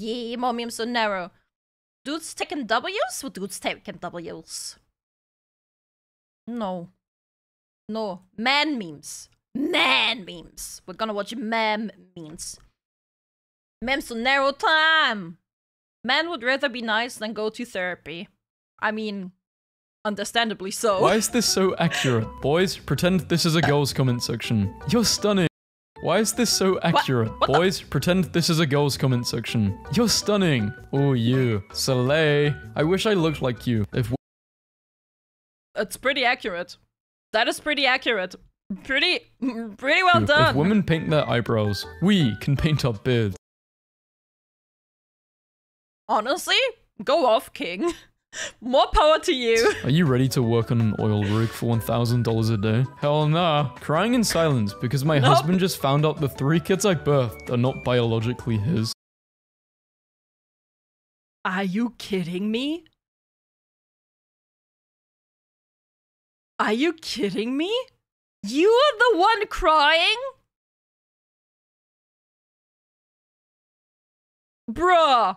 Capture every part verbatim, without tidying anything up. Yeah, mommy, I'm so narrow. Dudes taking W's? Well, dudes taking W's. No. No. Man memes. Man memes. We're gonna watch mem memes. Memes so narrow time. Man would rather be nice than go to therapy. I mean, understandably so. Why is this so accurate? Boys, pretend this is a girls' comment section. You're stunning. Why is this so accurate? What? What Boys, pretend this is a girls' comment section. You're stunning. Oh, you. Soleil. I wish I looked like you. If It's pretty accurate. That is pretty accurate. Pretty, pretty well done. If women paint their eyebrows, we can paint our beards. Honestly, go off, King. More power to you. Are you ready to work on an oil rig for one thousand dollars a day? Hell nah. Crying in silence because my nope. husband just found out the three kids I birthed are not biologically his. Are you kidding me? Are you kidding me? You are the one crying? Bruh.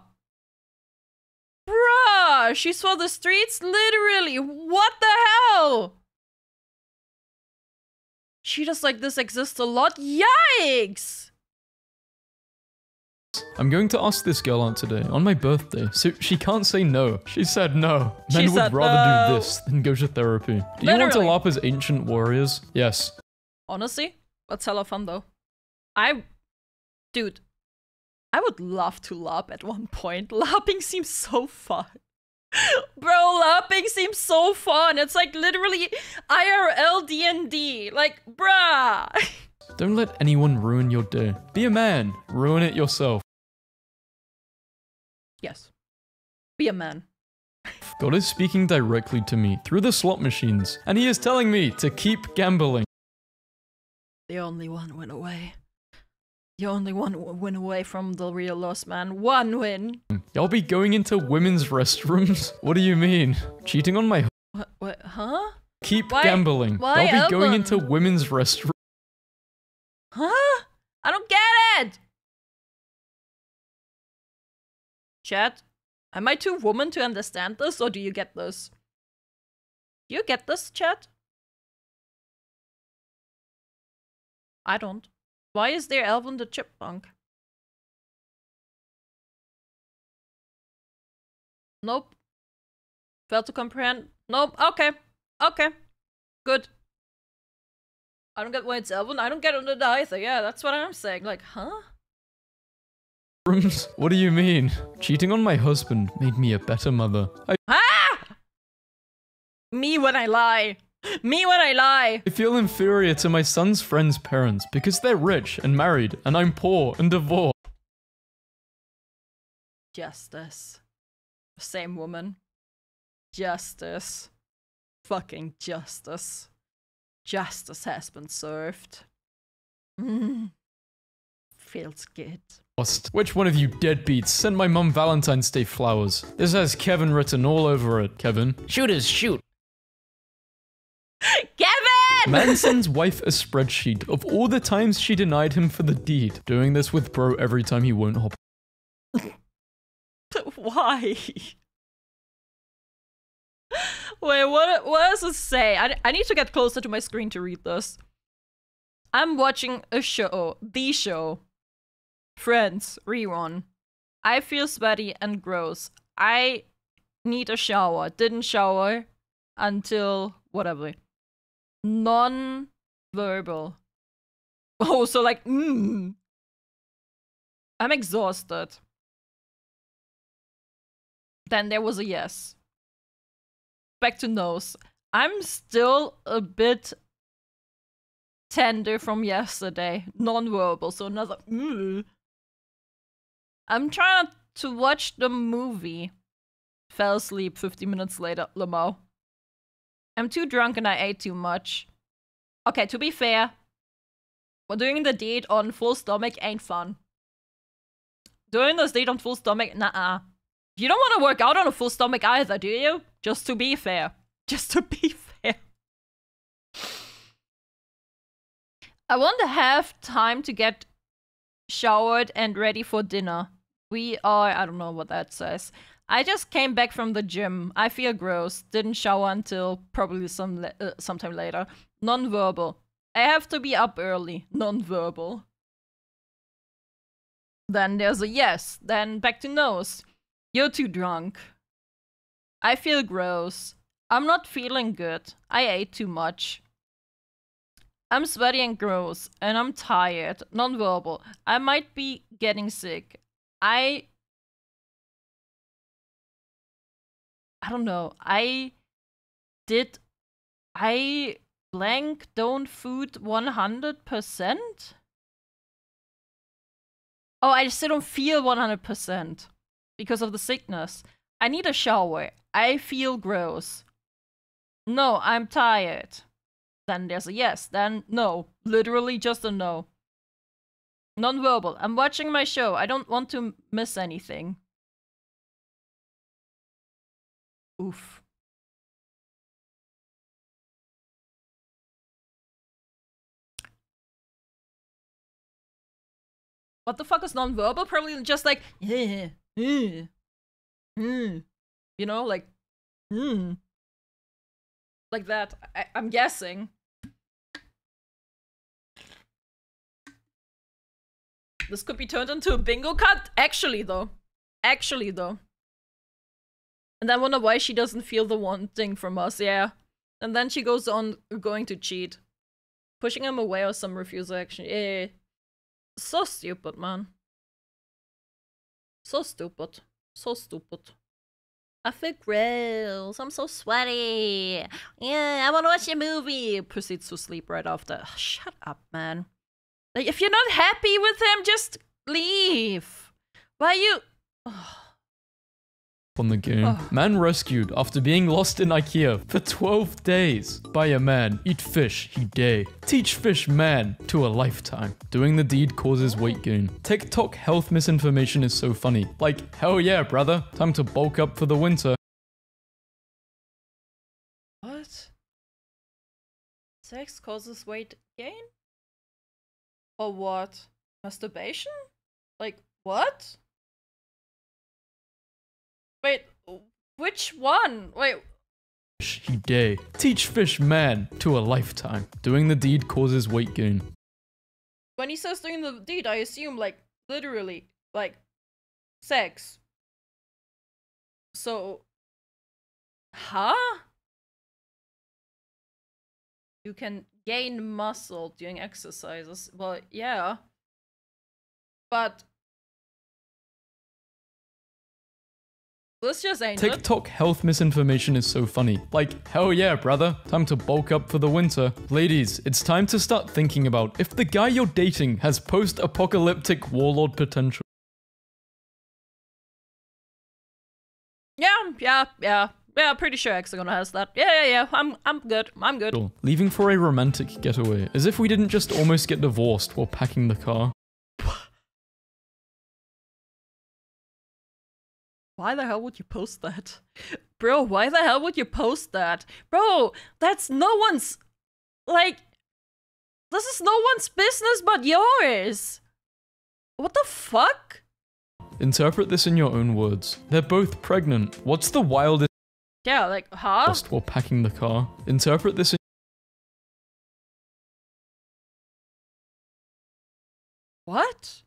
Bruh, she swore the streets? Literally, what the hell? Cheaters like this exist a lot? Yikes! I'm going to ask this girl out today, on my birthday, so she can't say no. She said no. Men she would rather no. do this than go to therapy. Do literally. You want to LARP as ancient warriors? Yes. Honestly, that's hella fun though. I... Dude. I would love to LARP at one point. LARPing seems so fun. Bro, LARPing seems so fun. It's like literally I R L D and D. Like, bruh. Don't let anyone ruin your day. Be a man. Ruin it yourself. Yes. Be a man. God is speaking directly to me through the slot machines, and he is telling me to keep gambling. The only one went away. You only one win away from the real loss, man. One win. Y'all be going into women's restrooms? What do you mean? Cheating on my... What? What? Huh? Keep why, gambling. Why Y'all be going them? Into women's restrooms. Huh? I don't get it! Chat, am I too woman to understand this, or do you get this? Do you get this, chat? I don't. Why is there Alvin the Chipmunk? Nope. Failed to comprehend. Nope. Okay. Okay. Good. I don't get why it's Alvin. I don't get it either. Yeah, that's what I'm saying. Like, huh? What do you mean? Cheating on my husband made me a better mother. I ah! Me when I lie. Me when I lie! I feel inferior to my son's friend's parents because they're rich and married and I'm poor and divorced. Justice. Same woman. Justice. Fucking justice. Justice has been served. Mm. Feels good. Which one of you deadbeats sent my mum Valentine's Day flowers? This has Kevin written all over it, Kevin. Shooters shoot. Kevin! Man sends wife a spreadsheet of all the times she denied him for the deed. Doing this with bro every time he won't hop. Why? Wait, what, what does it say? I, I need to get closer to my screen to read this. I'm watching a show. The show. Friends. Rerun. I feel sweaty and gross. I need a shower. Didn't shower until whatever. Non-verbal. Oh, so like, mmm. I'm exhausted. Then there was a yes. Back to no's. I'm still a bit tender from yesterday. Non-verbal, so another mmm. I'm trying to watch the movie. Fell asleep fifty minutes later, Lamau. I'm too drunk and I ate too much. Okay, to be fair, well, doing the deed on full stomach ain't fun. Doing this deed on full stomach, nah-uh. You don't want to work out on a full stomach either, do you? Just to be fair. Just to be fair. I want to have time to get showered and ready for dinner. We are... I don't know what that says. I just came back from the gym. I feel gross. Didn't shower until probably some le uh, sometime later. Nonverbal. I have to be up early. Nonverbal. Then there's a yes. Then back to nose. You're too drunk. I feel gross. I'm not feeling good. I ate too much. I'm sweaty and gross. And I'm tired. Nonverbal. I might be getting sick. I... I don't know. I did... I... Blank don't food one hundred percent? Oh, I still don't feel one hundred percent because of the sickness. I need a shower. I feel gross. No, I'm tired. Then there's a yes. Then no. Literally just a no. Nonverbal. I'm watching my show. I don't want to miss anything. Oof. What the fuck is nonverbal? Probably just like, yeah, yeah, yeah. You know, like, mm. Like that. I I'm guessing. This could be turned into a bingo card. Actually, though, actually though. And I wonder why she doesn't feel the wanting from us. Yeah, and then she goes on going to cheat, pushing him away or some refusal action. Yeah. So stupid, man. So stupid. So stupid. I feel gross. I'm so sweaty. Yeah, I want to watch a movie. Proceeds to sleep right after. Oh, shut up, man. Like, if you're not happy with him, just leave. Why you... Oh. ...on the game. Oh. Man rescued after being lost in IKEA for twelve days by a man. Eat fish, he day. Teach fish man to a lifetime. Doing the deed causes weight gain. TikTok health misinformation is so funny. Like, hell yeah, brother. Time to bulk up for the winter. What? Sex causes weight gain? Or what? Masturbation? Like, what? Wait, which one? Wait. Fish he day. Teach fish man to a lifetime. Doing the deed causes weight gain. When he says doing the deed, I assume like literally like sex. So, huh? You can gain muscle doing exercises. Well, yeah. But this just ain't TikTok it. Health misinformation is so funny. Like, hell yeah, brother. Time to bulk up for the winter. Ladies, it's time to start thinking about if the guy you're dating has post-apocalyptic warlord potential. Yeah, yeah, yeah. Yeah, pretty sure Hexagon has that. Yeah, yeah, yeah. I'm, I'm good. I'm good. Cool. Leaving for a romantic getaway. As if we didn't just almost get divorced while packing the car. Why the hell would you post that? Bro, why the hell would you post that? Bro, that's no one's... Like... This is no one's business but yours! What the fuck? Interpret this in your own words. They're both pregnant. What's the wildest... Yeah, like, huh? Lost while packing the car. Interpret this in... What?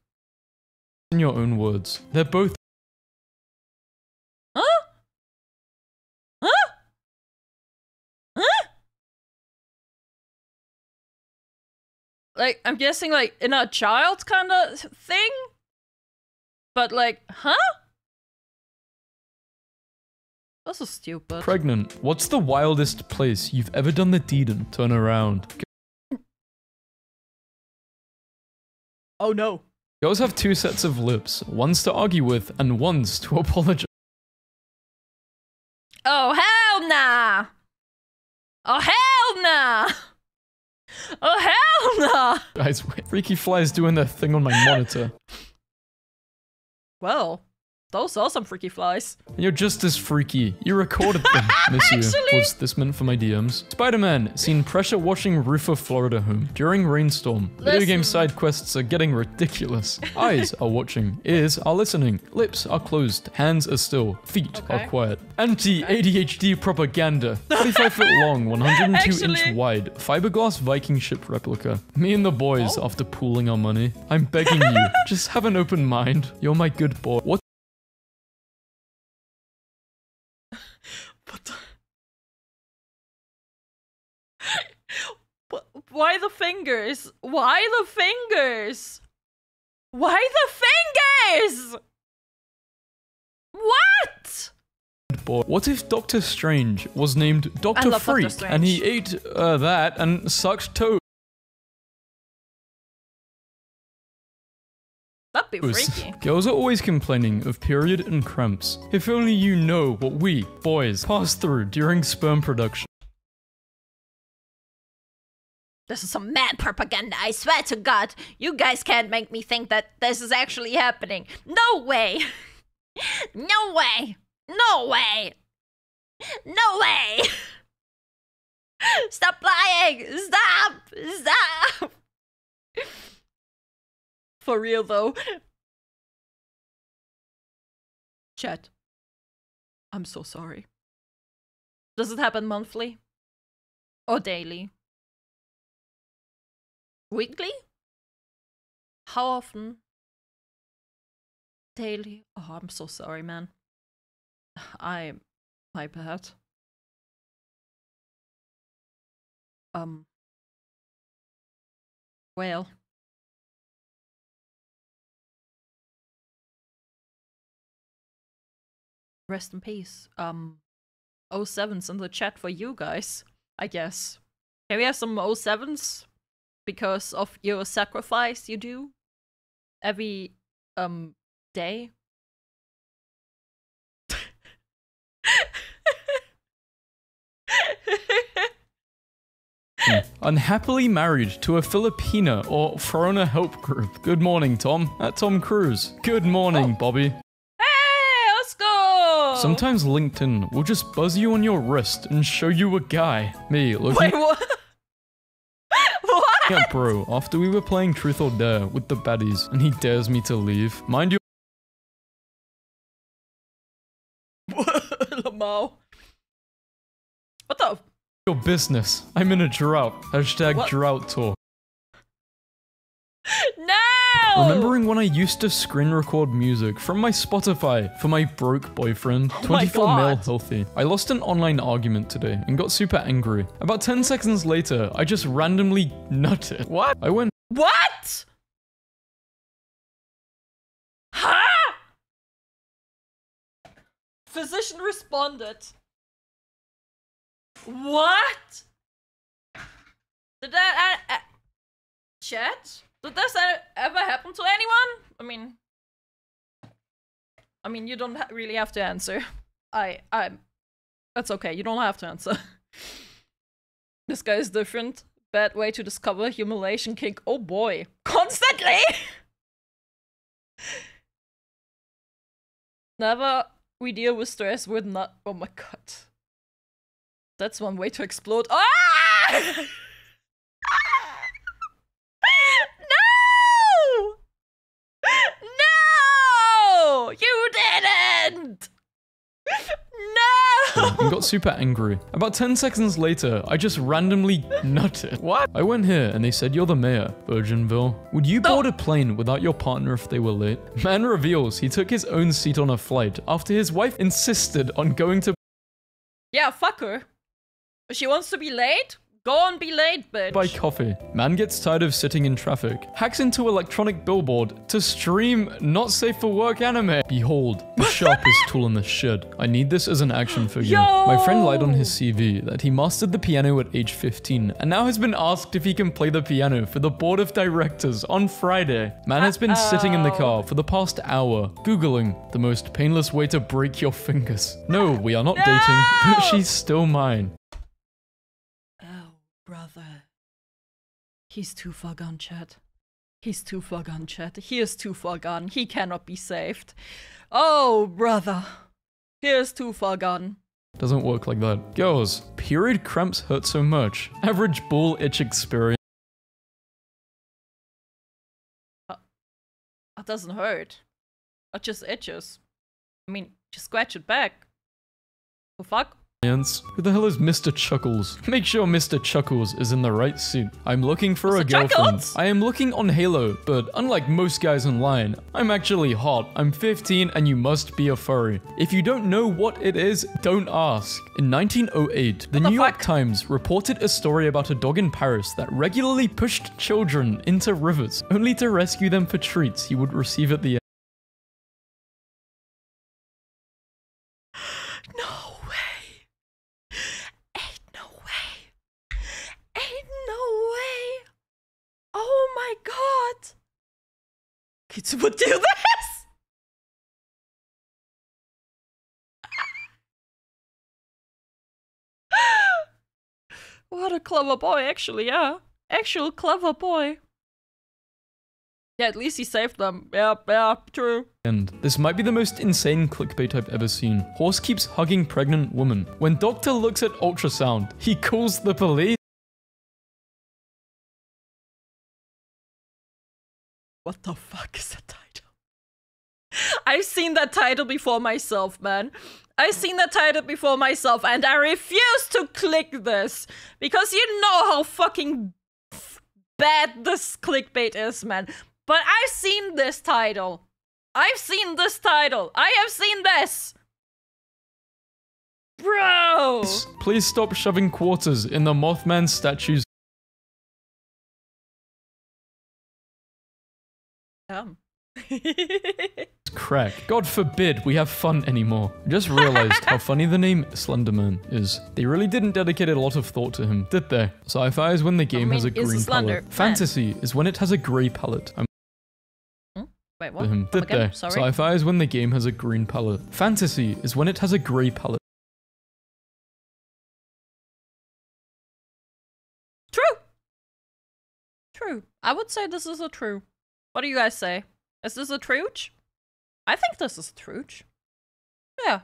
In your own words. They're both... Like, I'm guessing, like, in a child kind of thing? But, like, huh? That's so stupid. Pregnant. What's the wildest place you've ever done the deed and turn around? Oh, no. Girls have two sets of lips. One's to argue with and one's to apologize. Oh, hell nah! Oh, hell nah! Oh, hell no! Nah. Guys, wait. Freaky Fly's doing their thing on my monitor. Well, Those are some freaky flies. And you're just as freaky. You recorded them. Miss you. Was this meant for my D Ms? Spider-Man seen pressure washing roof of Florida home during rainstorm. Listen. Video game side quests are getting ridiculous. Eyes are watching. Ears are listening. Lips are closed. Hands are still. Feet okay. are quiet. Anti-A D H D propaganda. forty-five foot long, one hundred two actually. Inch wide. Fiberglass Viking ship replica. Me and the boys oh. after pooling our money. I'm begging you. Just have an open mind. You're my good boy. What? Why the fingers? Why the fingers? Why the fingers? What? What if Doctor Strange was named Doctor Freak Doctor and he ate uh, that and sucked toes? That'd be freaky. Girls are always complaining of period and cramps. If only you know what we, boys, pass through during sperm production. This is some mad propaganda, I swear to God. You guys can't make me think that this is actually happening. No way. No way. No way. No way. Stop lying. Stop. Stop. For real, though. Chat. I'm so sorry. Does it happen monthly? Or daily? Weekly? How often? Daily? Oh, I'm so sorry, man. I... my bad. Um... Well... Rest in peace. Um... oh sevens in the chat for you guys, I guess. Can we have some oh sevens? Because of your sacrifice you do every um day. Unhappily married to a Filipina or foreigner help group. Good morning, Tom. At Tom Cruise. Good morning, oh. Bobby. Sometimes LinkedIn will just buzz you on your wrist and show you a guy. Me looking. Wait, what? Yeah, bro, after we were playing Truth or Dare with the baddies, and he dares me to leave. Mind you... Lamau. What the... Your business. I'm in a drought. Hashtag what? Drought tour. No! Remembering when I used to screen record music from my Spotify for my broke boyfriend, oh twenty-four mil healthy. I lost an online argument today and got super angry. About ten seconds later, I just randomly nutted. What? I went- What? Huh? Physician responded. What? Did that- uh, uh, Chat? Did this ever happen to anyone? I mean... I mean, you don't ha really have to answer. I... I... That's okay, you don't have to answer. This guy is different. Bad way to discover humiliation kink. Oh boy. Constantly! Never we deal with stress with not... Oh my god. That's one way to explode. Ah! You didn't! No! And got super angry. About ten seconds later, I just randomly nutted. What? I went here and they said you're the mayor, Virginville. Would you board oh. a plane without your partner if they were late? Man reveals he took his own seat on a flight after his wife insisted on going to- Yeah, fuck her. If she wants to be late? Go and be late, bitch. Buy coffee. Man gets tired of sitting in traffic. Hacks into electronic billboard to stream not safe for work anime. Behold, the sharpest tool in the shed. I need this as an action figure. Yo! My friend lied on his C V that he mastered the piano at age fifteen and now has been asked if he can play the piano for the board of directors on Friday. Man has been Uh-oh. sitting in the car for the past hour, Googling the most painless way to break your fingers. No, we are not no! dating, but she's still mine. Brother, he's too far gone, Chad. He's too far gone, chat. He is too far gone. He cannot be saved. Oh, brother. He is too far gone. Doesn't work like that. Girls, period cramps hurt so much. Average ball itch experience. Uh, it doesn't hurt. It just itches. I mean, just scratch it back. The fuck? Who the hell is Mister Chuckles? Make sure Mister Chuckles is in the right suit. I'm looking for Mister a girlfriend. Chuckles? I am looking on Halo, but unlike most guys online, I'm actually hot. I'm fifteen and you must be a furry. If you don't know what it is, don't ask. In nineteen oh eight, the, the New fuck? York Times reported a story about a dog in Paris that regularly pushed children into rivers, only to rescue them for treats he would receive at the end. Kids would do this! What a clever boy, actually, yeah. Actual clever boy. Yeah, at least he saved them. Yeah, yeah, true. And this might be the most insane clickbait I've ever seen. Horse keeps hugging pregnant woman. When doctor looks at ultrasound, he calls the police. What the fuck is that title? I've seen that title before myself, man. I've seen that title before myself, and I refuse to click this. Because you know how fucking bad this clickbait is, man. But I've seen this title. I've seen this title. I have seen this. Bro. Please, please stop shoving quarters in the Mothman statue's. Um. Crack. God forbid we have fun anymore. Just realized how funny the name Slenderman is. They really didn't dedicate a lot of thought to him, did they? Sci-fi is when the game I mean, has a green palette. Fantasy Man. Is when it has a grey palette. I'm Wait, what? Him, did they? Sci-fi is when the game has a green palette. Fantasy is when it has a grey palette. True. True. I would say this is a true. What do you guys say? Is this a trooch? I think this is a trooch. Yeah.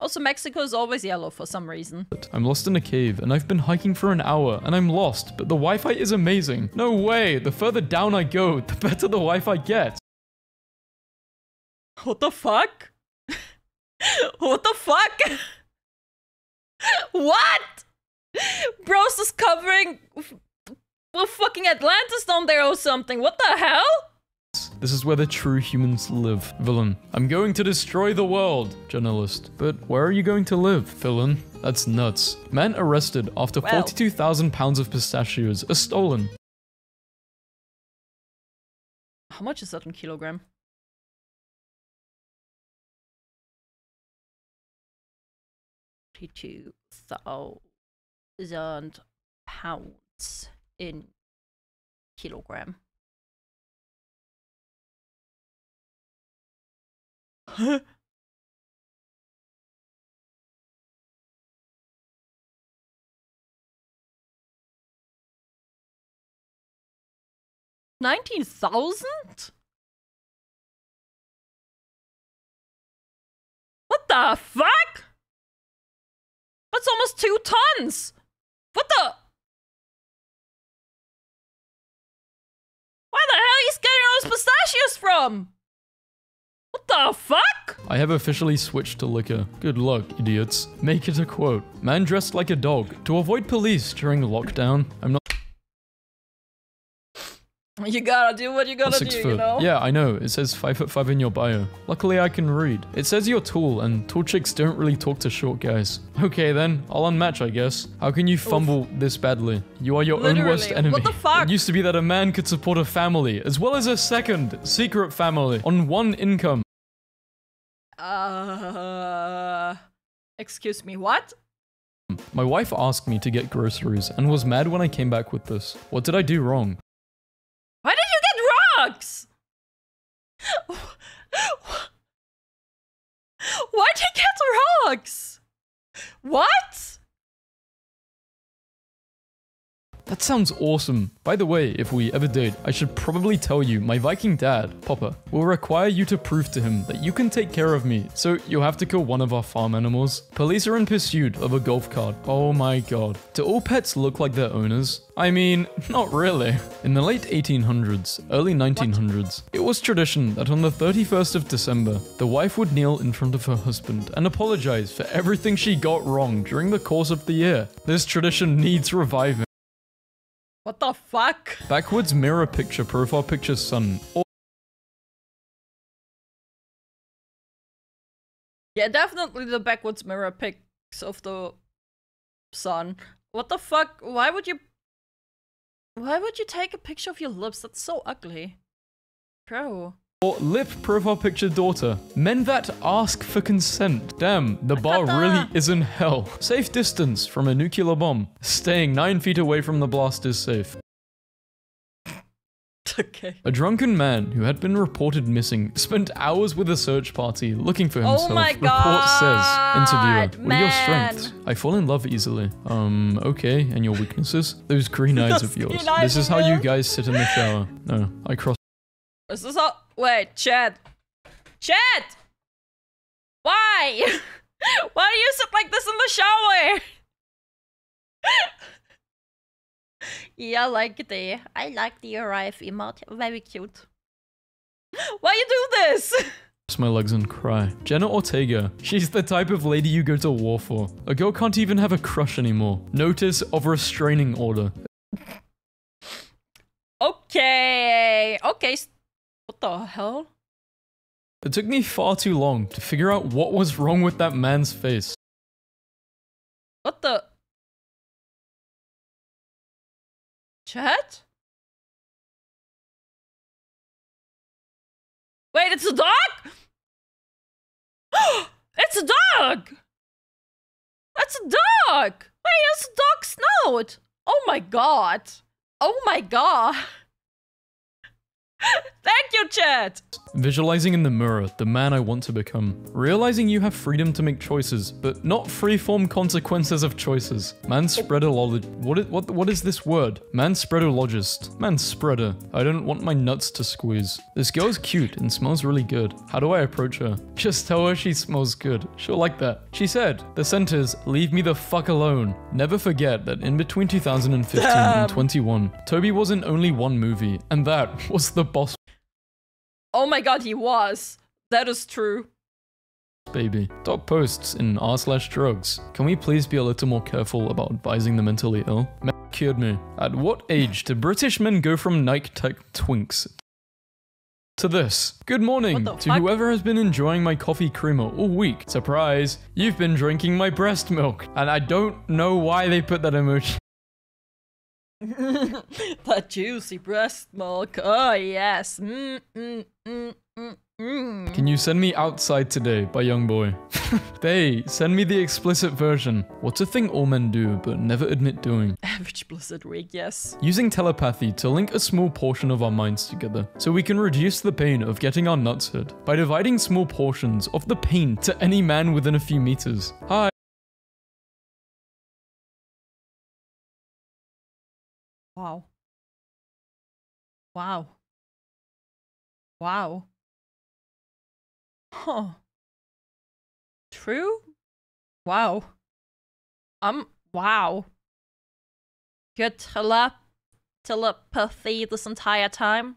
Also, Mexico is always yellow for some reason. I'm lost in a cave and I've been hiking for an hour and I'm lost, but the Wi-Fi is amazing. No way. The further down I go, the better the Wi-Fi gets. What the fuck? What the fuck? What? Bros is covering... Well, fucking Atlantis down there or something. What the hell? This is where the true humans live. Villain. I'm going to destroy the world. Journalist. But where are you going to live, villain? That's nuts. Man arrested after well. forty-two thousand pounds of pistachios are stolen. How much is that in kilogram? forty-two thousand pounds in kilogram. Huh? Nineteen thousand? What the fuck? That's almost two tons. What the? Where the hell are you getting all those pistachios from? What the fuck? I have officially switched to liquor. Good luck, idiots. Make it a quote. Man dressed like a dog to avoid police during lockdown. I'm not- You gotta do what you gotta do, foot. You know? Yeah, I know. It says five foot five in your bio. Luckily, I can read. It says you're tall, and tall chicks don't really talk to short guys. Okay, then. I'll unmatch, I guess. How can you fumble Oof. This badly? You are your Literally. Own worst enemy. What the fuck? It used to be that a man could support a family, as well as a second, secret family, on one income. Uh... Excuse me, what? My wife asked me to get groceries, and was mad when I came back with this. What did I do wrong? Why did you get rocks? Why did you get rocks? What? That sounds awesome. By the way, if we ever did, I should probably tell you my Viking dad, Popper, will require you to prove to him that you can take care of me, so you'll have to kill one of our farm animals. Police are in pursuit of a golf cart. Oh my god. Do all pets look like their owners? I mean, not really. In the late eighteen hundreds, early nineteen hundreds, it was tradition that on the thirty-first of December, the wife would kneel in front of her husband and apologize for everything she got wrong during the course of the year. This tradition needs reviving. What the fuck? Backwards mirror picture, profile picture, son. Yeah, definitely the backwards mirror pics of the sun. What the fuck? Why would you... Why would you take a picture of your lips? That's so ugly. Bro. Or lip profile picture daughter. Men that ask for consent. Damn, the bar really is in hell. Safe distance from a nuclear bomb. Staying nine feet away from the blast is safe. Okay. A drunken man who had been reported missing spent hours with a search party looking for himself. Oh my god. Report says, interviewer, man. What are your strengths? I fall in love easily. Um, okay, and your weaknesses? Those green eyes of yours. This is how you guys sit in the shower. No, I cross. Is this all? Wait, Chad. Chad! Why? Why do you sit like this in the shower? Yeah, like the I like the arrive emote. Very cute. Why you do this? Cross my legs and cry. Jenna Ortega. She's the type of lady you go to war for. A girl can't even have a crush anymore. Notice of restraining order. Okay. Okay. What the hell? It took me far too long to figure out what was wrong with that man's face. What the... Chat? Wait, it's a dog? It's a dog! That's a dog! Wait, it's a dog snout! Oh my god! Oh my god! Thank you, chat! Visualizing in the mirror the man I want to become. Realizing you have freedom to make choices, but not free-form consequences of choices. Manspreadologist. What, what, what is this word? Manspreadologist. Manspreader. I don't want my nuts to squeeze. This girl's cute and smells really good. How do I approach her? Just tell her she smells good. She'll like that. She said, the sentence, leave me the fuck alone. Never forget that in between two thousand fifteen Damn. and twenty-one, Toby was in only one movie, and that was the boss. Oh my god, he was. That is true. Baby. Top posts in r slash drugs. Can we please be a little more careful about advising the mentally ill? Man cured me. At what age do British men go from Nike Tech twinks to this? Good morning to fuck? whoever has been enjoying my coffee creamer all week. Surprise, you've been drinking my breast milk. And I don't know why they put that emoji. That juicy breast milk. Oh yes. Mm, mm, mm, mm, mm. Can you send me outside today by Young Boy? They send me the explicit version. What's a thing all men do but never admit doing? Average blizzard week, yes. Using telepathy to link a small portion of our minds together so we can reduce the pain of getting our nuts hurt by dividing small portions of the pain to any man within a few meters. Hi. Wow. Wow. Wow. Huh. True? Wow. Um, wow. Your tele telepathy this entire time?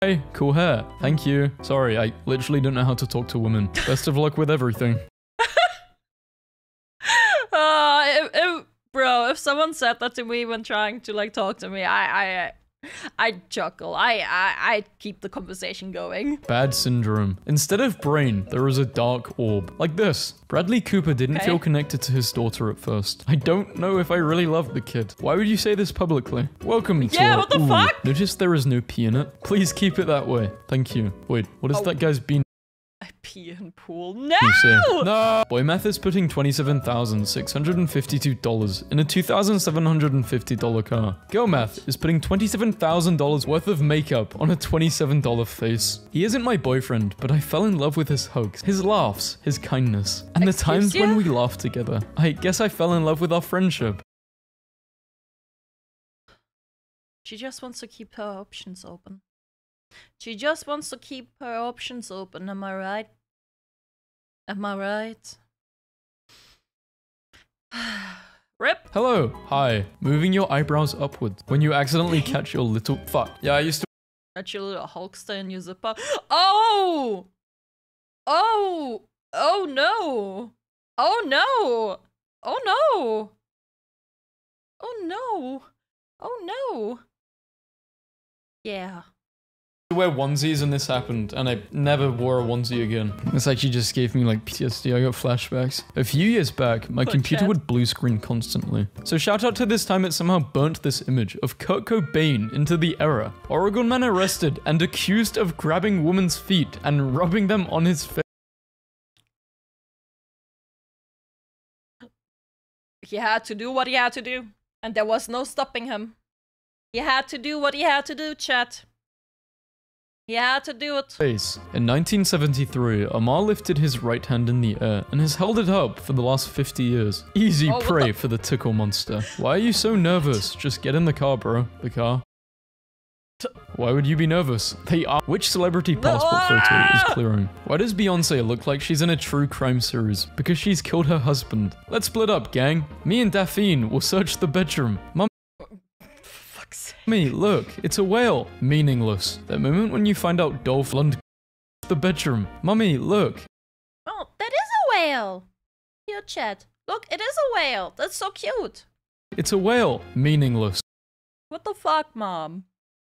Hey, cool hair. Thank you. Sorry, I literally don't know how to talk to women. Best of luck with everything. uh, it, it Bro, if someone said that to me when trying to like talk to me, I, I, I'd chuckle. I, I, I'd keep the conversation going. Bad syndrome. Instead of brain, there is a dark orb like this. Bradley Cooper didn't okay. feel connected to his daughter at first. I don't know if I really love the kid. Why would you say this publicly? Welcome to Yeah, our, what the ooh, fuck? Notice there is no pee in it. Please keep it that way. Thank you. Wait, what is oh. that guy's bean? I pee in pool. No! No! Boymath is putting twenty-seven thousand six hundred fifty-two dollars in a two thousand seven hundred fifty dollar car. Girlmath is putting twenty-seven thousand dollars worth of makeup on a twenty-seven dollar face. He isn't my boyfriend, but I fell in love with his hugs, his laughs, his kindness, and Excuse the times you? when we laughed together. I guess I fell in love with our friendship. She just wants to keep her options open. She just wants to keep her options open, am I right? Am I right? Rip! Hello! Hi. Moving your eyebrows upwards when you accidentally catch your little- Fuck. Yeah, I used to- Catch your little hulkster in your zipper. Oh! Oh! Oh no! Oh no! Oh no! Oh no! Oh no! Yeah. I wear onesies and this happened, and I never wore a onesie again. This actually just gave me like P T S D, I got flashbacks. A few years back, my Good computer chat. would blue screen constantly. So shout out to this time it somehow burnt this image of Kurt Cobain into the error. Oregon man arrested and accused of grabbing women's feet and rubbing them on his face. He had to do what he had to do, and there was no stopping him. He had to do what he had to do, chat. He had to do it. In nineteen seventy-three, Amar lifted his right hand in the air and has held it up for the last fifty years. Easy oh, prey the for the tickle monster. Why are you so nervous? Just get in the car, bro. The car. Why would you be nervous? They are- Which celebrity passport photo is clearing? Why does Beyonce look like she's in a true crime series? Because she's killed her husband. Let's split up, gang. Me and Daphne will search the bedroom. Mum- Fuck's sake. Me, look, it's a whale. Meaningless. That moment when you find out Dolph Lundgren the bedroom. Mummy, look. Oh, that is a whale. Here, chat. Look, it is a whale. That's so cute. It's a whale. Meaningless. What the fuck, mom?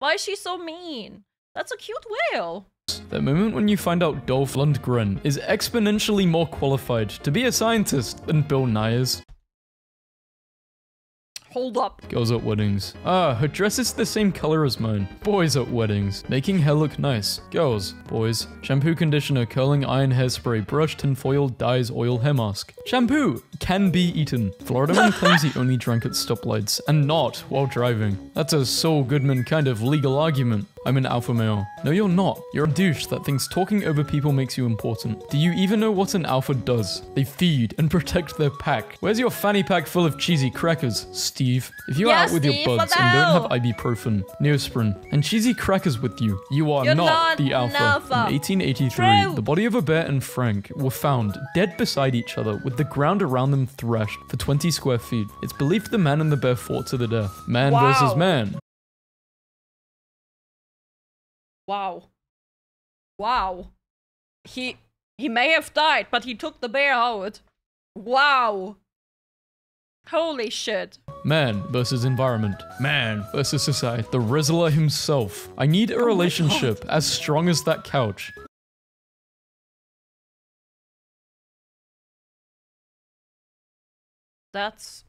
Why is she so mean? That's a cute whale. That moment when you find out Dolph Lundgren is exponentially more qualified to be a scientist than Bill Nye is. Hold up. Girls at weddings. Ah, her dress is the same color as mine. Boys at weddings. Making hair look nice. Girls. Boys. Shampoo, conditioner, curling iron, hairspray, brush, tinfoil, dyes, oil, hair mask. Shampoo can be eaten. Florida man claims he only drank at stoplights and not while driving. That's a Saul Goodman kind of legal argument. I'm an alpha male. No, you're not. You're a douche that thinks talking over people makes you important. Do you even know what an alpha does? They feed and protect their pack. Where's your fanny pack full of cheesy crackers, Steve? If you're yeah, out with Steve, your buds and don't have ibuprofen, neosporin, and cheesy crackers with you, you are not, not the alpha. alpha. In eighteen eighty-three, True. the body of Albert and Frank were found dead beside each other with the ground around them thrashed for twenty square feet. It's believed the man and the bear fought to the death. Man wow. versus man. Wow. Wow. He he may have died, but he took the bear out. Wow. Holy shit. Man versus environment. Man versus society. The Rizzler himself. I need a oh relationship as strong as that couch. That's...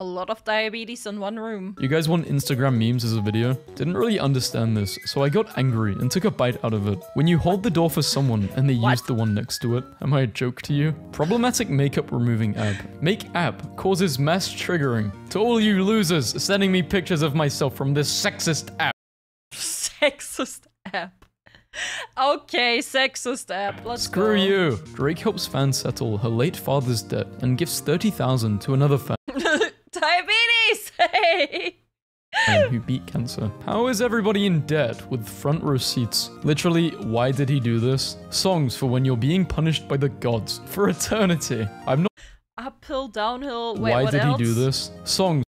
a lot of diabetes in one room. You guys want Instagram memes as a video? Didn't really understand this, so I got angry and took a bite out of it. When you hold the door for someone and they what? use the one next to it. Am I a joke to you? Problematic makeup removing app. Make app causes mass triggering. To all you losers sending me pictures of myself from this sexist app. Sexist app. Okay, sexist app, let's Screw go. you. Drake helps fans settle her late father's debt and gives thirty thousand dollars to another fan. Diabetes! Hey! Man who beat cancer. How is everybody in debt with front row seats? Literally, why did he do this? Songs for when you're being punished by the gods for eternity. I'm not- Uphill, downhill, wait, Why what did else? he do this? Songs-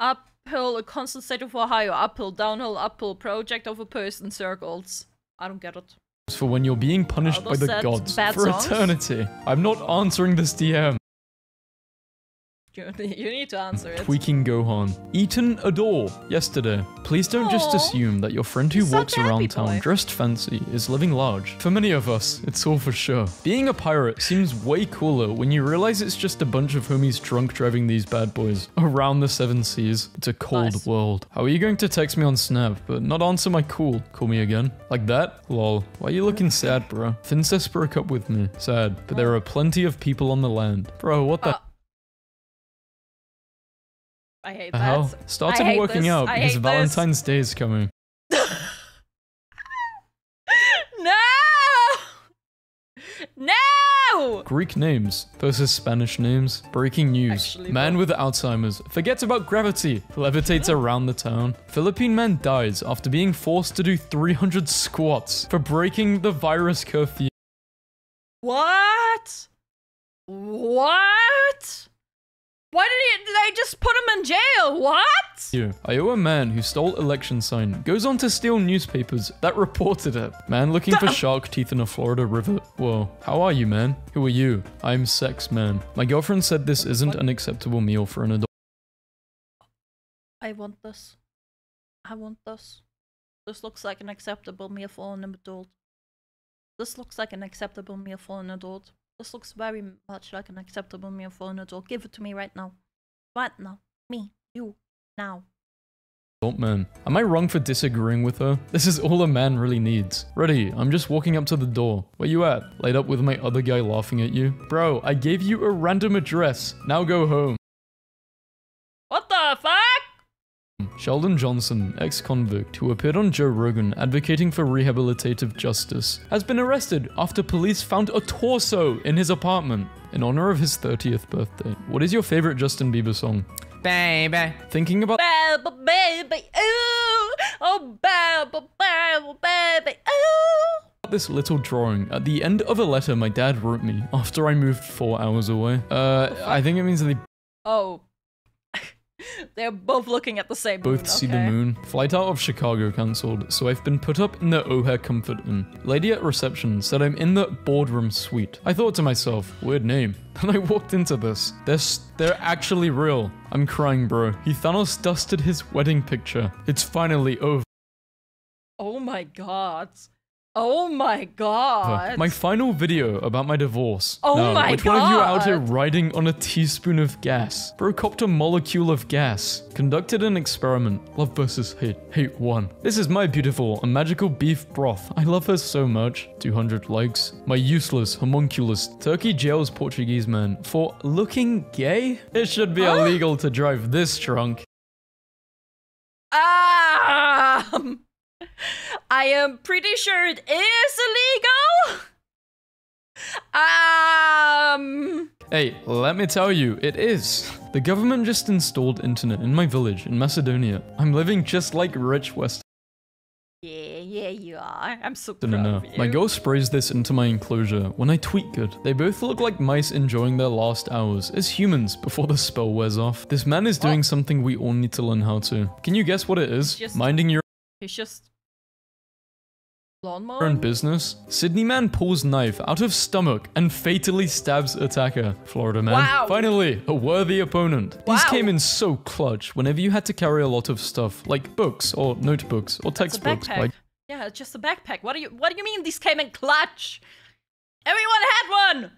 Uphill, a constant state of Ohio. Uphill, downhill, uphill, project of a person, circles. I don't get it. For when you're being punished oh, by the gods for songs? eternity. I'm not answering this D M. You need to answer it. Tweaking Gohan. Eaten a door yesterday. Please don't Aww. just assume that your friend who He's walks around town boy. dressed fancy is living large. For many of us, it's all for sure. Being a pirate seems way cooler when you realize it's just a bunch of homies drunk driving these bad boys around the seven seas. It's a cold nice. world. How are you going to text me on Snap but not answer my call? Call me again? Like that? Lol. Why are you looking sad, bro? Finces broke up with me. Sad. But there are plenty of people on the land. Bro, what the- uh I hate that. Hell? Started hate working this. out I because Valentine's this. Day is coming. No! No! Greek names. Those are Spanish names. Breaking news. Actually, man with Alzheimer's forgets about gravity. Levitates around the town. Philippine man dies after being forced to do three hundred squats for breaking the virus curfew. What? What? Why did he, they just put him in jail? What? Iowa man who stole election sign goes on to steal newspapers that reported it. Man looking for shark teeth in a Florida river. Whoa. How are you, man? Who are you? I'm sex man. My girlfriend said this isn't an acceptable meal for an adult. I want this. I want this. This looks like an acceptable meal for an adult. This looks like an acceptable meal for an adult. This looks very much like an acceptable meal for an adult. Give it to me right now. Right now. Me. You. Now. Adult man. Am I wrong for disagreeing with her? This is all a man really needs. Ready, I'm just walking up to the door. Where you at? Laid up with my other guy laughing at you. Bro, I gave you a random address. Now go home. What the fuck? Sheldon Johnson, ex-convict, who appeared on Joe Rogan advocating for rehabilitative justice, has been arrested after police found a torso in his apartment in honor of his thirtieth birthday. What is your favorite Justin Bieber song? Baby. Thinking about- Baby, baby, ooh. Oh, baby, baby, baby, ooh. This little drawing at the end of a letter my dad wrote me after I moved four hours away. Uh, I think it means they- Oh. They're both looking at the same moon. Both see okay. The moon. Flight out of Chicago cancelled, so I've been put up in the O'Hare Comfort Inn. Lady at reception said I'm in the boardroom suite. I thought to myself, weird name. Then I walked into this. They're, they're actually real. I'm crying, bro. He Thanos dusted his wedding picture. It's finally over. Oh my god. Oh my god. My final video about my divorce. Oh now, my which god. Which one of you out here riding on a teaspoon of gas? Bro copped a molecule of gas. Conducted an experiment. Love versus hate. Hate won. This is my beautiful and magical beef broth. I love her so much. two hundred likes. My useless homunculus. Turkey jails Portuguese man for looking gay? It should be huh? illegal to drive this drunk. Um... I am pretty sure it is illegal. Um. Hey, let me tell you, it is. The government just installed internet in my village in Macedonia. I'm living just like rich West. Yeah, yeah, you are. I'm so proud of you. My girl sprays this into my enclosure when I tweet good. They both look like mice enjoying their last hours as humans before the spell wears off. This man is doing what? something we all need to learn how to. Can you guess what it is? Just Minding your- He's just... Lawnmower? ...in business. Sydney man pulls knife out of stomach and fatally stabs attacker. Florida man. Wow. Finally, a worthy opponent. Wow. These came in so clutch whenever you had to carry a lot of stuff, like books or notebooks or textbooks. Like yeah, it's just a backpack. What do you, what do you mean these came in clutch? Everyone had one!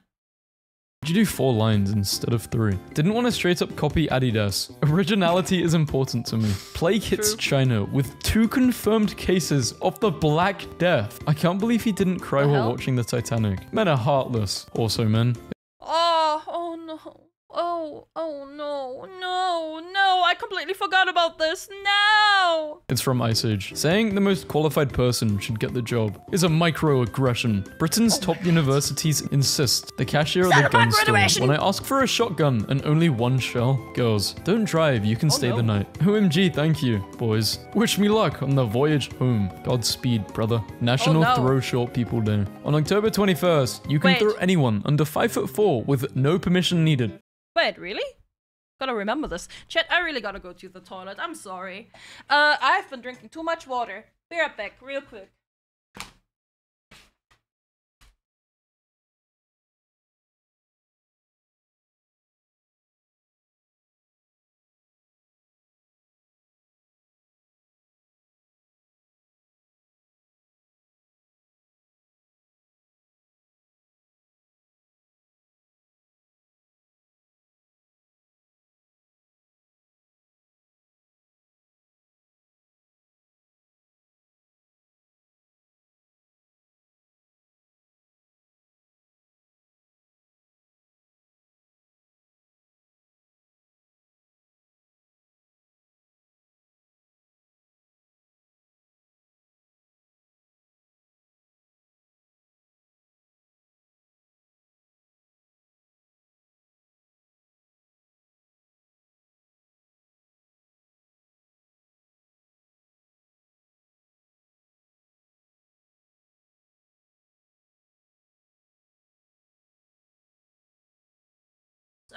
You do four lines instead of three. Didn't want to straight up copy Adidas. Originality is important to me. Plague hits True. China with two confirmed cases of the Black Death. I can't believe he didn't cry the while hell? watching the Titanic. Men are heartless. Also men. Oh, oh no. Oh, oh no, no, no, I completely forgot about this, no! It's from Ice Age. Saying the most qualified person should get the job is a microaggression. Britain's oh top universities insist the cashier of the gun store. When I ask for a shotgun and only one shell, girls, don't drive, you can oh stay no. the night. O M G, thank you, boys. Wish me luck on the voyage home. Godspeed, brother. National oh no. Throw Short People Day. On October twenty-first, you can Wait. throw anyone under five foot four with no permission needed. Wait, really? Gotta remember this. Chat, I really gotta go to the toilet. I'm sorry. Uh, I've been drinking too much water. Be right back, real quick.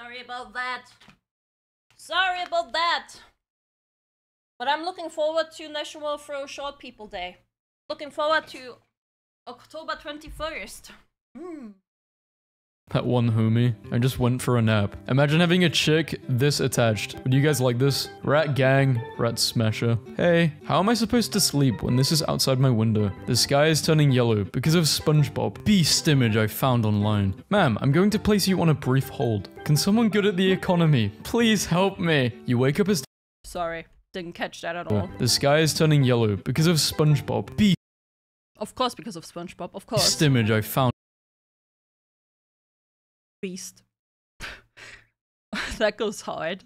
Sorry about that. Sorry about that. But I'm looking forward to National Throw Short People Day. Looking forward to October twenty-first. Mm. That one homie. I just went for a nap. Imagine having a chick this attached. Would you guys like this? Rat gang, rat smasher. Hey, how am I supposed to sleep when this is outside my window? The sky is turning yellow because of SpongeBob. Beast image I found online. Ma'am, I'm going to place you on a brief hold. Can someone good at the economy please help me? You wake up as- Sorry, didn't catch that at all. The sky is turning yellow because of SpongeBob. Beast- Of course, because of SpongeBob, of course. Beast image I found- Beast. That goes hard.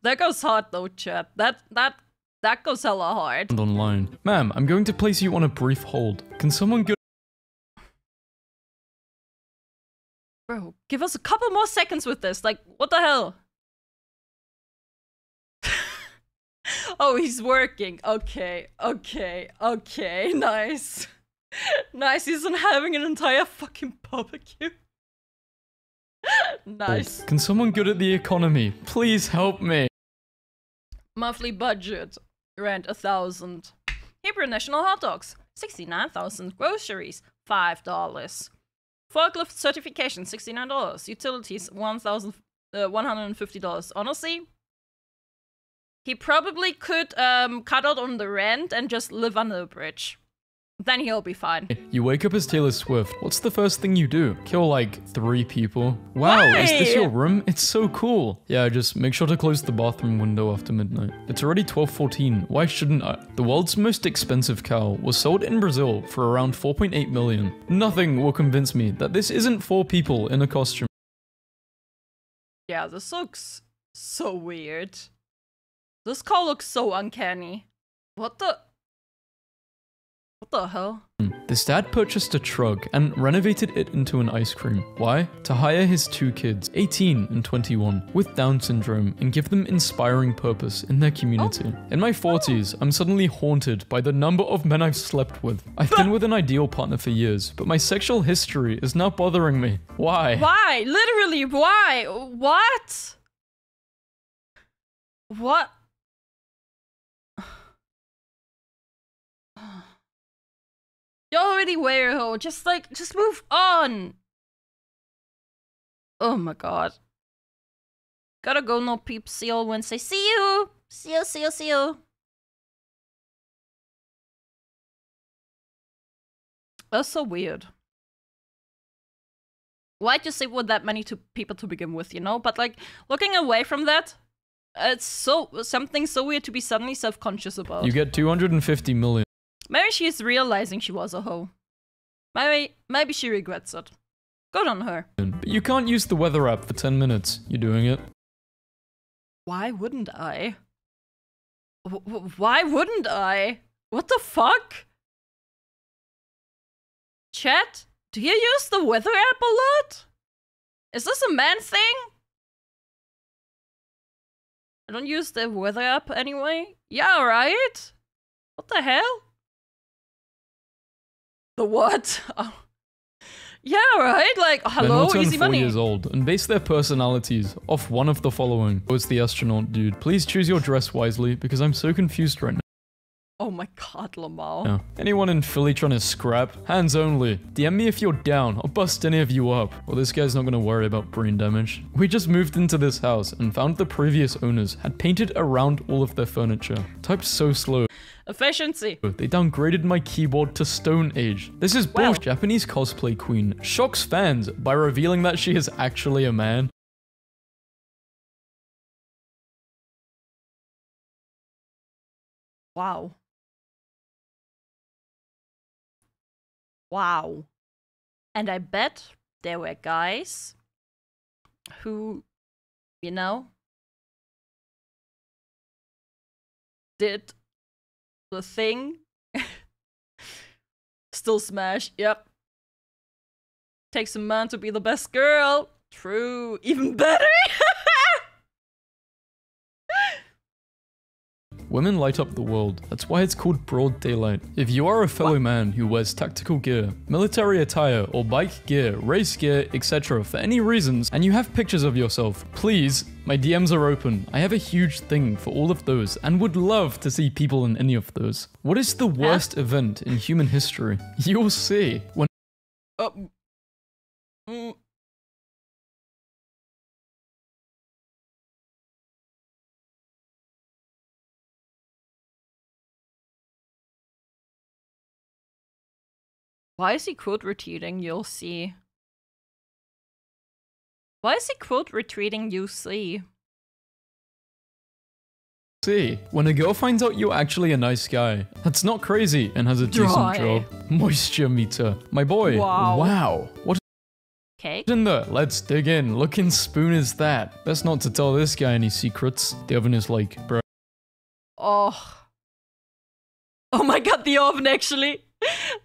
That goes hard though, chat. That that that goes hella hard. Online. Ma'am, I'm going to place you on a brief hold. Can someone go? Bro, give us a couple more seconds with this. Like, what the hell? Oh, he's working. Okay, okay, okay, nice. Nice, he's not having an entire fucking barbecue. Nice. Can someone good at the economy please help me? Monthly budget. Rent a thousand. Hebrew National hot dogs. sixty-nine thousand. Groceries. five dollars. Forklift certification. sixty-nine dollars. Utilities. one thousand, uh, one hundred fifty dollars. Honestly, he probably could um, cut out on the rent and just live under the bridge. Then he'll be fine. You wake up as Taylor Swift. What's the first thing you do? Kill like three people. Wow, hey! Is this your room? It's so cool. Yeah, just make sure to close the bathroom window after midnight. It's already twelve fourteen. Why shouldn't I? The world's most expensive cow was sold in Brazil for around four point eight million. Nothing will convince me that this isn't four people in a costume. Yeah, this looks so weird. This cow looks so uncanny. What the? What the hell? This dad purchased a truck and renovated it into an ice cream. Why? To hire his two kids, eighteen and twenty-one, with Down syndrome and give them inspiring purpose in their community. Oh. In my forties, I'm suddenly haunted by the number of men I've slept with. I've been with an ideal partner for years, but my sexual history is now bothering me. Why? Why? Literally, why? What? What? You're already weirdo. Just like, just move on. Oh my god. Gotta go, no peep. See you Wednesday. See you. See you, see you, see you. That's so weird. Why'd you sleep with that many to people to begin with, you know? But like, looking away from that, it's so something so weird to be suddenly self-conscious about. You get two hundred fifty million. Maybe she is realizing she was a hoe. Maybe, maybe she regrets it. Good on her. But you can't use the weather app for ten minutes. You doing it? Why wouldn't I? W why wouldn't I? What the fuck? Chat, do you use the weather app a lot? Is this a man thing? I don't use the weather app anyway. Yeah, right? What the hell? The what? Oh. Yeah, right? Like, hello, easy money. Men will turn four years old and base their personalities off one of the following. Oh, it's the astronaut dude. Please choose your dress wisely because I'm so confused right now. Oh my god, Lamar. Yeah. Anyone in Philly trying to scrap? Hands only. D M me if you're down. I'll bust any of you up. Well, this guy's not gonna worry about brain damage. We just moved into this house and found the previous owners had painted around all of their furniture. Typed so slow. Efficiency. They downgraded my keyboard to Stone Age. This is bullshit. Wow. Japanese cosplay queen shocks fans by revealing that she is actually a man. Wow. Wow. And I bet there were guys who, you know, did the thing. Still smash. Yep. Takes a man to be the best girl. True. Even better. Women light up the world. That's why it's called broad daylight. If you are a fellow man who wears tactical gear, military attire, or bike gear, race gear, et cetera for any reasons, and you have pictures of yourself, please, my D Ms are open. I have a huge thing for all of those and would love to see people in any of those. What is the worst huh? event in human history? You'll see when... Uh, mm. Why is he quote retweeting? You'll see. Why is he quote retweeting? You see. See, when a girl finds out you're actually a nice guy, that's not crazy and has a decent Dry. job. Moisture meter. My boy. Wow. Wow. What okay. in there? Let's dig in. Looking spoon is that. Best not to tell this guy any secrets. The oven is like, bro. Oh. Oh my god, the oven actually.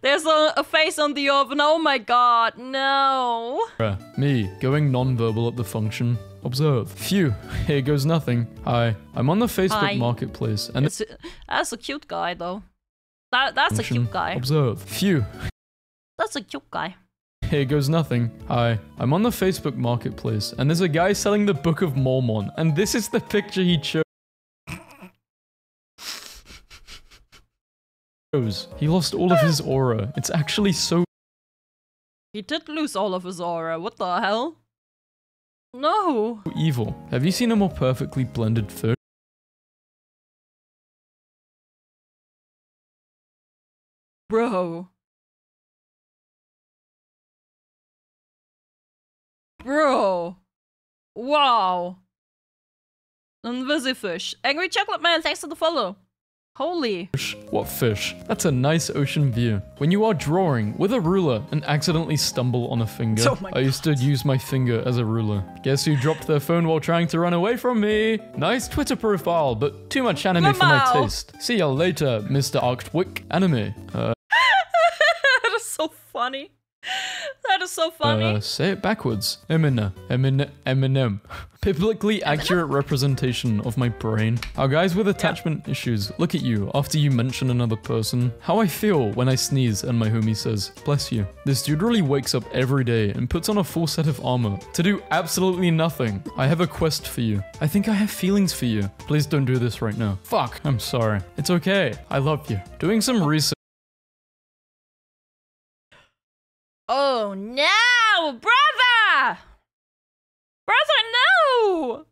There's a, a face on the oven. Oh my god, no. Bruh, me, going non-verbal at the function. Observe. Phew, here goes nothing. Hi, I'm on the Facebook Hi. marketplace. And it's, that's a cute guy though. That, that's function. a cute guy. Observe. Phew. That's a cute guy. Here goes nothing. Hi, I'm on the Facebook marketplace and there's a guy selling the Book of Mormon and this is the picture he chose. He lost all of his aura. It's actually so... He did lose all of his aura. What the hell? No. Evil. Have you seen a more perfectly blended fish? Bro. Bro. Wow. Invisifish. Angry Chocolate Man, thanks for the follow. Holy. What fish? That's a nice ocean view. When you are drawing with a ruler and accidentally stumble on a finger. Oh my I used God. to use my finger as a ruler. Guess who dropped their phone while trying to run away from me? Nice Twitter profile, but too much anime Mama. for my taste. See ya later, Mister Arctwick. Anime. Uh, that is so funny. That is so funny. Uh, say it backwards. Eminem. Eminem. Eminem. Biblically accurate representation of my brain. Our guys with attachment yeah. issues look at you after you mention another person. How I feel when I sneeze and my homie says, bless you. This dude really wakes up every day and puts on a full set of armor to do absolutely nothing. I have a quest for you. I think I have feelings for you. Please don't do this right now. Fuck. I'm sorry. It's okay. I love you. Doing some research. Oh no, brother! Brother, no!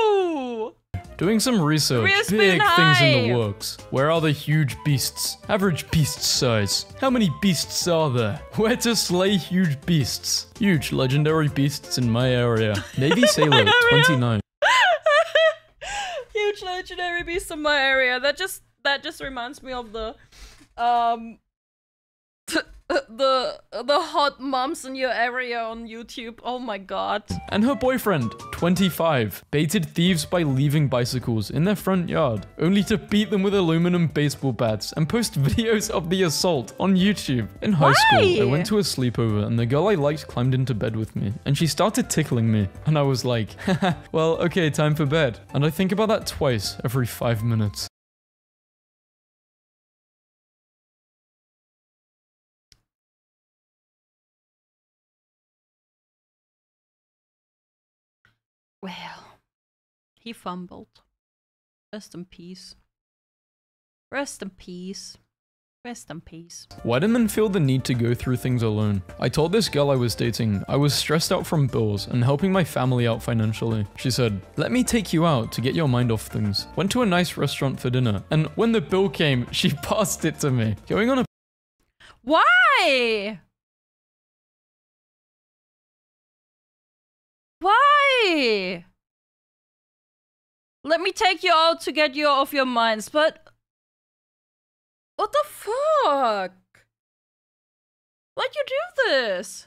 No! Doing some research. Big high. things in the works. Where are the huge beasts? Average beast size. How many beasts are there? Where to slay huge beasts? Huge legendary beasts in my area. Navy Sailor, twenty-nine. Huge legendary beasts in my area. That just that just reminds me of the um the the hot moms in your area on YouTube. Oh my god. And her boyfriend, twenty-five, baited thieves by leaving bicycles in their front yard, only to beat them with aluminum baseball bats and post videos of the assault on YouTube. In high Why? school, I went to a sleepover and the girl I liked climbed into bed with me and she started tickling me and I was like, haha, well, okay, time for bed. And I think about that twice every five minutes. Well, he fumbled. Rest in peace. Rest in peace. Rest in peace. Why do men feel the need to go through things alone? I told this girl I was dating I was stressed out from bills and helping my family out financially. She said, let me take you out to get your mind off things. Went to a nice restaurant for dinner and when the bill came, she passed it to me. Going on a- Why? Why? Let me take you out to get you off your minds, but... What the fuck? Why'd you do this?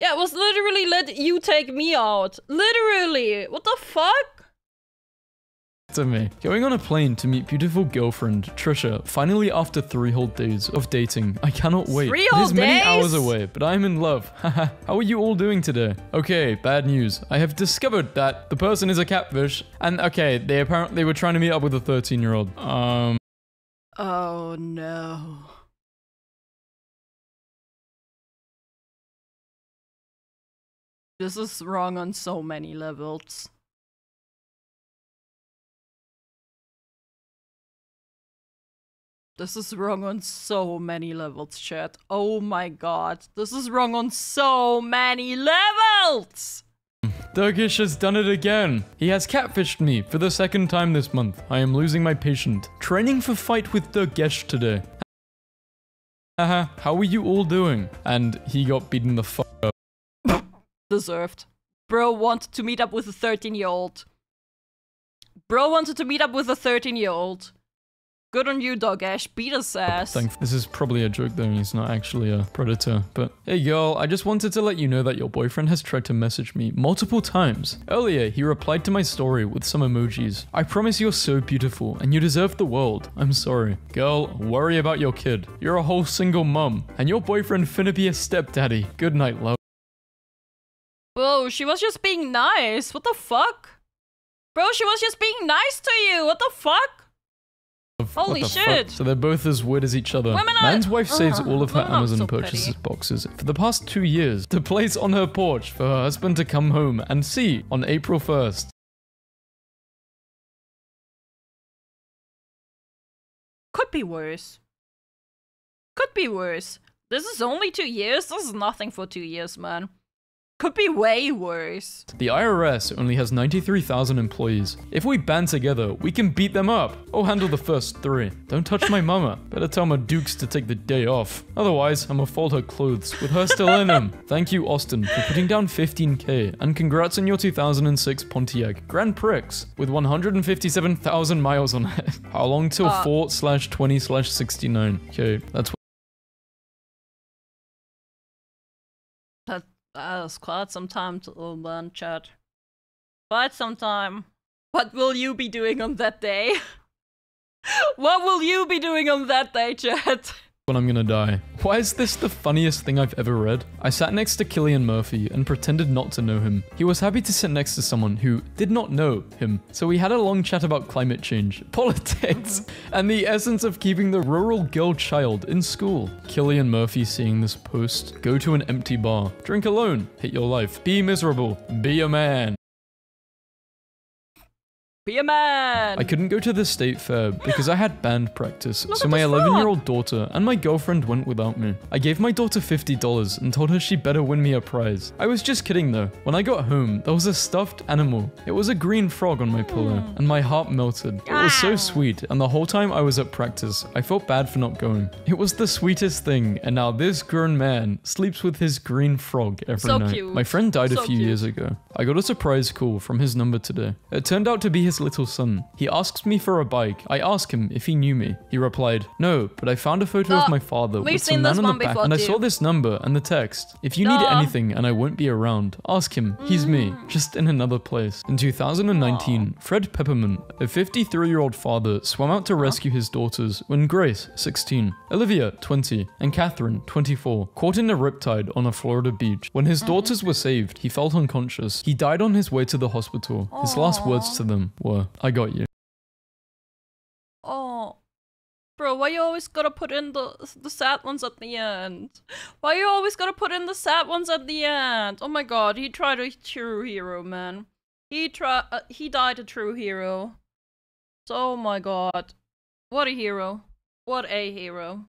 Yeah, it was literally let you take me out. Literally. What the fuck? to me. Going on a plane to meet beautiful girlfriend, Trisha, finally after three whole days of dating. I cannot wait. Three whole days? It is many hours away, but I'm in love. Haha. How are you all doing today? Okay, bad news. I have discovered that the person is a catfish. And okay, they apparently were trying to meet up with a thirteen year old. Um. Oh no. This is wrong on so many levels. This is wrong on so many levels, chat. Oh my god. This is wrong on so many levels! Turkish has done it again. He has catfished me for the second time this month. I am losing my patience. Training for fight with Turkish today. Haha, how are you all doing? And he got beaten the fuck up. Deserved. Bro wanted to meet up with a thirteen year old. Bro wanted to meet up with a thirteen year old. Good on you, Dogesh. Beat his ass. This is probably a joke, though. He's not actually a predator. But hey, girl, I just wanted to let you know that your boyfriend has tried to message me multiple times. Earlier, he replied to my story with some emojis. I promise you're so beautiful and you deserve the world. I'm sorry. Girl, worry about your kid. You're a whole single mum and your boyfriend finna be a stepdaddy. Good night, love. Bro, she was just being nice. What the fuck? Bro, she was just being nice to you. What the fuck? Holy shit! Fuck? So they're both as weird as each other. Women Man's are... wife saves uh, all of her Amazon so purchases petty. boxes for the past two years to place on her porch for her husband to come home and see on April first. Could be worse. Could be worse. This is only two years? This is nothing for two years, man. Could be way worse. The I R S only has ninety-three thousand employees. If we band together, we can beat them up. I'll handle the first three. Don't touch my mama. Better tell my dukes to take the day off. Otherwise, I'ma fold her clothes with her still in them. Thank you, Austin, for putting down fifteen K. And congrats on your two thousand six Pontiac Grand Prix with one hundred fifty-seven thousand miles on it. How long till uh, four slash twenty slash sixty-nine? Okay, that's what. That's quite some time to all learn, chat. Quite some time. What will you be doing on that day? What will you be doing on that day, chat? When I'm gonna die. Why is this the funniest thing I've ever read? I sat next to Cillian Murphy and pretended not to know him. He was happy to sit next to someone who did not know him. So we had a long chat about climate change, politics, and the essence of keeping the rural girl child in school. Cillian Murphy seeing this post. Go to an empty bar. Drink alone. Hate your life. Be miserable. Be a man. Be a man. I couldn't go to the state fair because I had band practice, Look so my eleven year old daughter and my girlfriend went without me. I gave my daughter fifty dollars and told her she better win me a prize. I was just kidding though. When I got home, there was a stuffed animal. It was a green frog on my pillow, and my heart melted. It was so sweet, and the whole time I was at practice, I felt bad for not going. It was the sweetest thing, and now this grown man sleeps with his green frog every so night. Cute. My friend died so a few cute. years ago. I got a surprise call from his number today. It turned out to be his little son. He asks me for a bike. I ask him if he knew me. He replied, no, but I found a photo no, of my father with some man on the back, and I saw this number and the text. If you no. need anything and I won't be around, ask him. He's mm. me, just in another place. In two thousand nineteen, Aww. Fred Pepperman, a fifty-three year old father, swam out to rescue his daughters when Grace, sixteen, Olivia, twenty, and Catherine, twenty-four, caught in a riptide on a Florida beach. When his daughters were saved, he felt unconscious. He died on his way to the hospital. His Aww. last words to them were, I got you. Oh, bro, why you always gotta put in the the sad ones at the end? Why you always gotta put in the sad ones at the end? Oh my god, he tried a true hero, man. He tried. Uh, he died a true hero. So, oh my god, what a hero! What a hero!